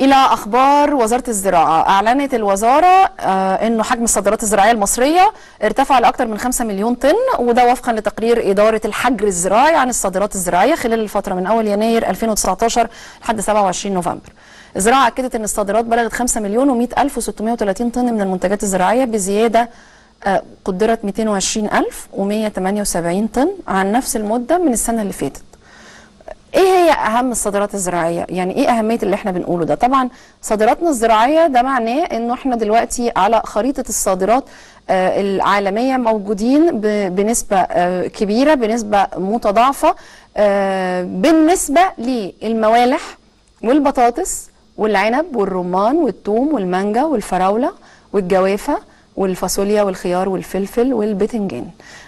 إلى أخبار وزارة الزراعة. أعلنت الوزارة أنه حجم الصادرات الزراعية المصرية ارتفع لأكثر من 5 مليون طن، وده وفقا لتقرير إدارة الحجر الزراعي عن الصادرات الزراعية خلال الفترة من أول يناير 2019 لحد 27 نوفمبر. الزراعة أكدت أن الصادرات بلغت 5,100,630 طن من المنتجات الزراعية، بزيادة قدرت 220,178 طن عن نفس المدة من السنة اللي فاتت. ايه هي اهم الصادرات الزراعيه؟ يعني ايه اهميه اللي احنا بنقوله ده؟ طبعا صادراتنا الزراعيه ده معناه انه احنا دلوقتي على خريطه الصادرات العالميه موجودين بنسبه كبيره، بنسبه متضاعفه بالنسبه للموالح والبطاطس والعنب والرمان والثوم والمانجا والفراوله والجوافه والفاصوليا والخيار والفلفل والبتنجان.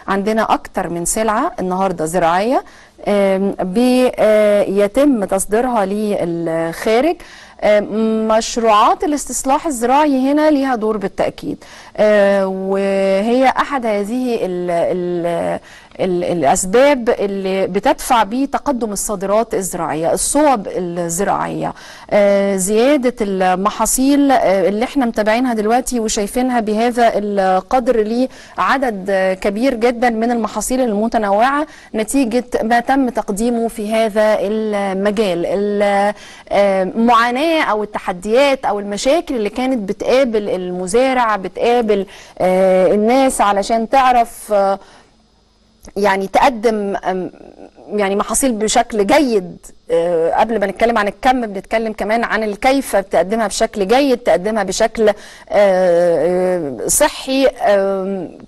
عندنا اكتر من سلعه النهارده زراعيه بيتم تصديرها للخارج. مشروعات الاستصلاح الزراعي هنا ليها دور بالتأكيد، وهي أحد هذه الأسباب اللي بتدفع بيه تقدم الصادرات الزراعية. الصوب الزراعية، زيادة المحاصيل اللي احنا متابعينها دلوقتي وشايفينها بهذا القدر، ليه عدد كبير جدا من المحاصيل المتنوعة نتيجة ما تم تقديمه في هذا المجال. المعاناة أو التحديات أو المشاكل اللي كانت بتقابل المزارع، بتقابل الناس علشان تعرف يعني تقدم يعني محاصيل بشكل جيد. قبل ما نتكلم عن الكم بنتكلم كمان عن الكيفية، بتقدمها بشكل جيد، تقدمها بشكل صحي.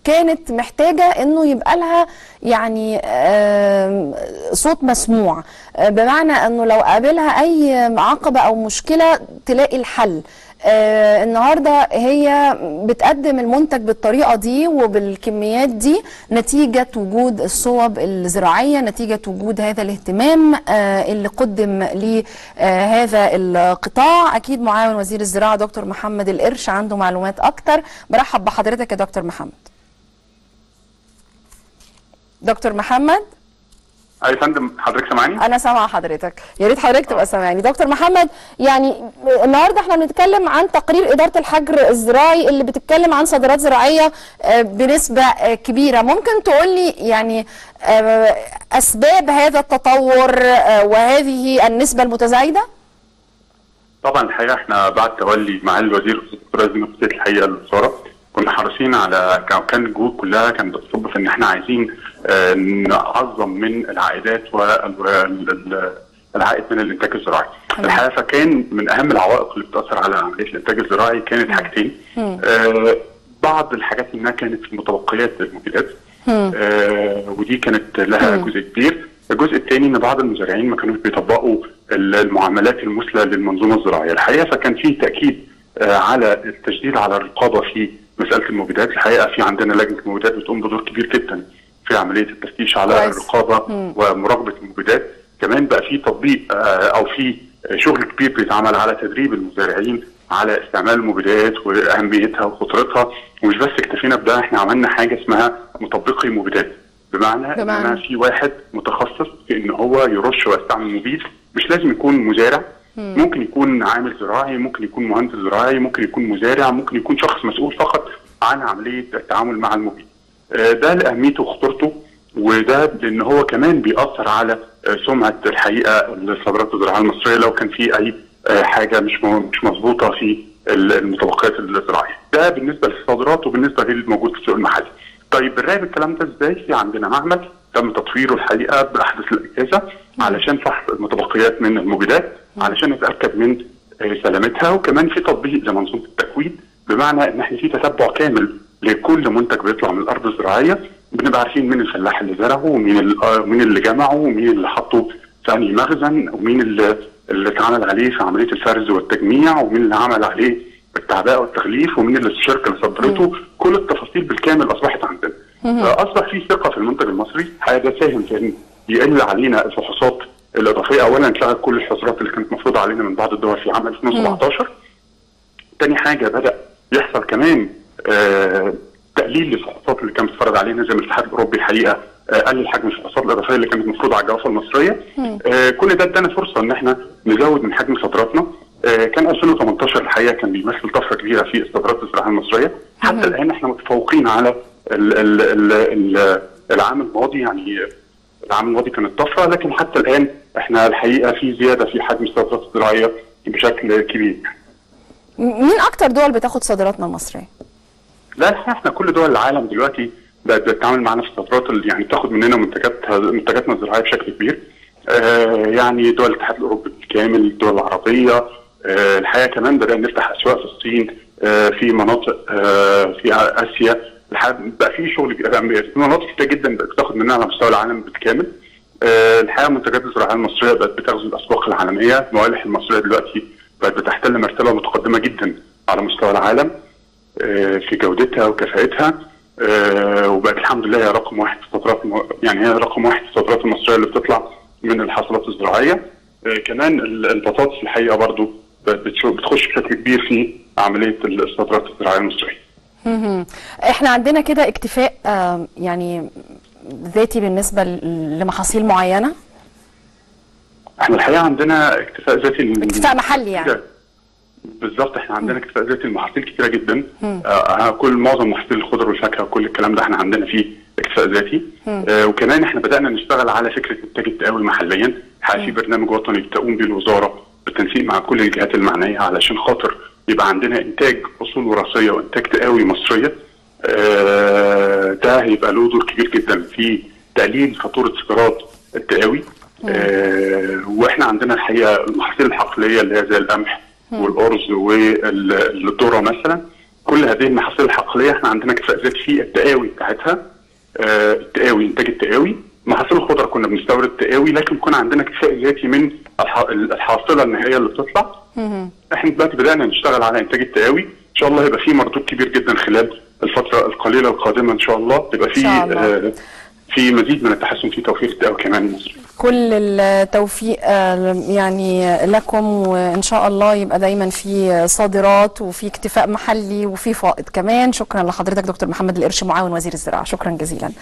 كانت محتاجة انه يبقى لها يعني صوت مسموع، بمعنى انه لو قابلها اي عقبة او مشكلة تلاقي الحل. النهارده هي بتقدم المنتج بالطريقه دي وبالكميات دي نتيجه وجود الصوب الزراعيه، نتيجه وجود هذا الاهتمام اللي قدم لهذا القطاع. اكيد معاون وزير الزراعه دكتور محمد القرش عنده معلومات اكتر. برحب بحضرتك يا دكتور محمد. دكتور محمد، يا فندم حضرتك سامعني؟ أنا سامعة حضرتك، يا ريت حضرتك تبقى سامعني. دكتور محمد، يعني النهارده احنا بنتكلم عن تقرير إدارة الحجر الزراعي اللي بتتكلم عن صادرات زراعية بنسبة كبيرة، ممكن تقول لي يعني أسباب هذا التطور وهذه النسبة المتزايدة؟ طبعا الحقيقة احنا بعد تولي معالي الوزير الدكتور عزمي مسؤولية الحقيقة للوزارة كنا حريصين على، كان الجهود كلها كانت بتصب في ان احنا عايزين نعظم من العائدات والعائد من الانتاج الزراعي. الحقيقه فكان من اهم العوائق اللي بتاثر على عمليه الانتاج الزراعي كانت حاجتين. بعض الحاجات انها كانت متبقيات للمبيدات، ودي كانت لها جزء كبير. الجزء الثاني ان بعض المزارعين ما كانوش بيطبقوا المعاملات المثلى للمنظومه الزراعيه. الحقيقه فكان في تاكيد على التشديد على الرقابه في مساله المبيدات. الحقيقه في عندنا لجنه المبيدات بتقوم بدور كبير جدا في عمليه التفتيش على الرقابه ومراقبه المبيدات. كمان بقى في تطبيق او في شغل كبير بيتعمل على تدريب المزارعين على استعمال المبيدات واهميتها وخطورتها. ومش بس اكتفينا بده، احنا عملنا حاجه اسمها مطبقي مبيدات، بمعنى ان انا في واحد متخصص في ان هو يرش ويستعمل مبيد. مش لازم يكون مزارع، ممكن يكون عامل زراعي، ممكن يكون مهندس زراعي، ممكن يكون مزارع، ممكن يكون شخص مسؤول فقط عن عمليه التعامل مع المبيد. ده لأهميته وخطورته، وده لأن هو كمان بيأثر على سمعة الحقيقة الصادرات الزراعية المصرية لو كان في أي حاجة مش مظبوطة في المتبقيات الزراعية. ده بالنسبة للصادرات وبالنسبة للموجود في السوق المحلي. طيب بنراقب الكلام ده إزاي؟ في عندنا معمل تم تطويره الحقيقة بأحدث الأجهزة علشان فحص المتبقيات من المبيدات، علشان نتأكد من سلامتها. وكمان في تطبيق لمنظومة التكوين، بمعنى إن إحنا في تتبع كامل لكل منتج بيطلع من الارض الزراعيه. بنبقى عارفين مين الفلاح اللي زرعه، ومين اللي جمعه، ومين اللي حطه في انهي مخزن، ومين اللي اتعمل عليه في عمليه الفرز والتجميع، ومين اللي عمل عليه التعبئه والتغليف، ومين اللي الشركه اللي صدرته. كل التفاصيل بالكامل اصبحت عندنا. فاصبح في ثقه في المنتج المصري. هذا ساهم في ان يقل علينا الفحوصات الاضافيه. اولا اتلغت كل الحظرات اللي كانت مفروضه علينا من بعض الدول في عام 2017. ثاني حاجه بدا يحصل كمان تقليل للفحوصات اللي كانت بتتفرض علينا، زي ما الاتحاد الاوروبي الحقيقه قلل حجم الفحوصات الاضافيه اللي كانت مفروضه على الجوافه المصريه. كل ده ادانا فرصه ان احنا نزود من حجم صادراتنا. كان 2018 الحقيقه كان بيمثل طفره كبيره في استثمارات السلاح المصريه. حتى الان احنا متفوقين على العام الماضي، يعني العام الماضي كانت طفره، لكن حتى الان احنا الحقيقه في زياده في حجم الصادرات الزراعيه بشكل كبير. مين اكتر دول بتاخد صادراتنا المصريه؟ لا احنا كل دول العالم دلوقتي بقت بتتعامل معانا في الصادرات، يعني بتاخد مننا منتجاتنا الزراعيه بشكل كبير. يعني دول الاتحاد الاوروبي بالكامل، الدول العربيه، الحقيقه كمان بدأنا نفتح اسواق في الصين، في مناطق في اسيا، الحقيقه بقى في شغل، في مناطق كتير جدا بتاخد مننا على مستوى العالم بالكامل. الحقيقه منتجات الزراعيه المصريه بقت بتغزو الاسواق العالميه، الموالح المصريه دلوقتي بقت بتحتل مرتبه متقدمه جدا على مستوى العالم في جودتها وكفاءتها، وبقت الحمد لله هي رقم واحد في الصادرات، يعني هي رقم واحد في الصادرات المصريه اللي بتطلع من الحصولات الزراعيه. كمان البطاطس الحقيقه برضو بتخش بشكل كبير في عمليه الصادرات الزراعيه المصريه. احنا عندنا كده اكتفاء يعني ذاتي بالنسبه لمحاصيل معينه؟ احنا الحقيقه عندنا اكتفاء ذاتي، اكتفاء محلي يعني. بالظبط، احنا عندنا اكتفاء ذاتي لمحاصيل كتيره جدا. كل معظم محاصيل الخضر والفاكهه وكل الكلام ده احنا عندنا فيه اكتفاء ذاتي. وكمان احنا بدانا نشتغل على فكره انتاج التقاوي محليا، في برنامج وطني بتقوم به الوزاره بالتنسيق مع كل الجهات المعنيه علشان خاطر يبقى عندنا انتاج اصول وراثيه وانتاج تقاوي مصريه. ده هيبقى له دور كبير جدا في تقليل خطوره سكرات التقاوي. واحنا عندنا الحقيقه المحاصيل الحقليه اللي هي زي القمح والارز والذره مثلا، كل هذه المحاصيل الحقليه احنا عندنا كفاءه ذات في التقاوي بتاعتها، التقاوي، انتاج التقاوي. محاصيل الخضر كنا بنستورد التقاوي، لكن كنا عندنا كفاءه ذاتي من الحاصله النهائيه اللي بتطلع. احنا دلوقتي بدانا نشتغل على انتاج التقاوي، ان شاء الله هيبقى في مردود كبير جدا خلال الفتره القليله القادمه ان شاء الله، تبقى في مزيد من التحسن في توفير التقاوي كمان مصر. كل التوفيق يعني لكم، وان شاء الله يبقى دايما في صادرات وفي اكتفاء محلي وفي فائض كمان. شكرا لحضرتك دكتور محمد القرش معاون وزير الزراعه، شكرا جزيلا.